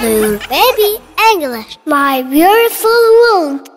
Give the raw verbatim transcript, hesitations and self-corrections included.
Toyor Baby English, my beautiful world.